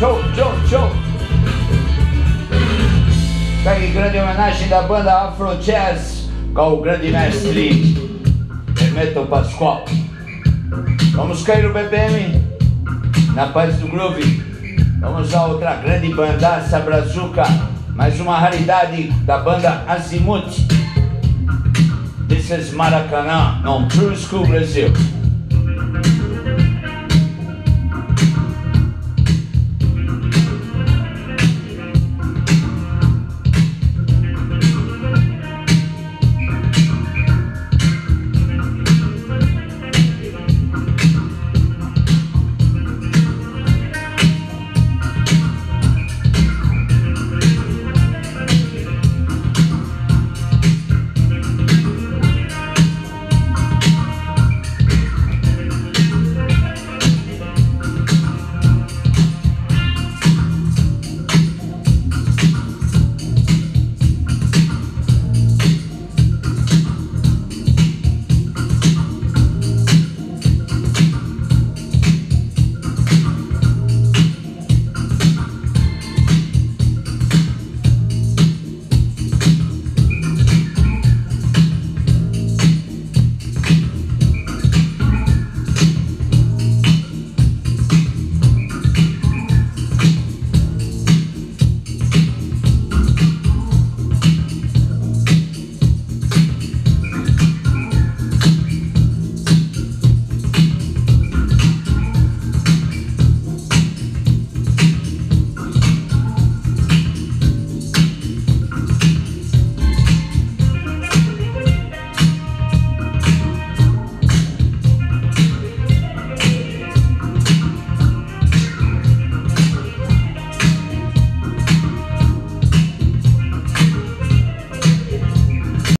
Show! Segue grande homenagem da banda Afro Jazz ao grande mestre Hermeto Pascoal. Vamos cair o BPM na paz do groove. Vamos a outra grande banda, Sabrazuca, mais uma raridade da banda Azimuth. This is Maracanã, no True School Brasil.